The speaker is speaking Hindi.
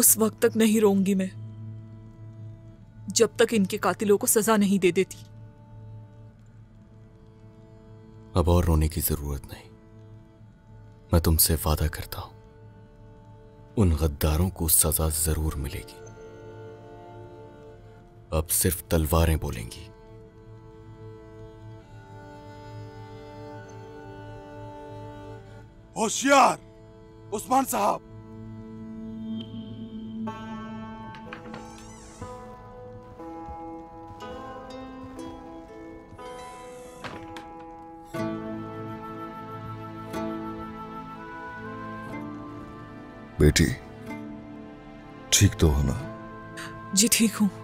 उस वक्त तक नहीं रोऊंगी मैं जब तक इनके कातिलों को सजा नहीं दे देती। अब और रोने की जरूरत नहीं। मैं तुमसे वादा करता हूं उन गद्दारों को सजा जरूर मिलेगी। अब सिर्फ तलवारें बोलेंगी। होशियार उस्मान साहब। बेटी ठीक तो हो ना? जी ठीक हूं।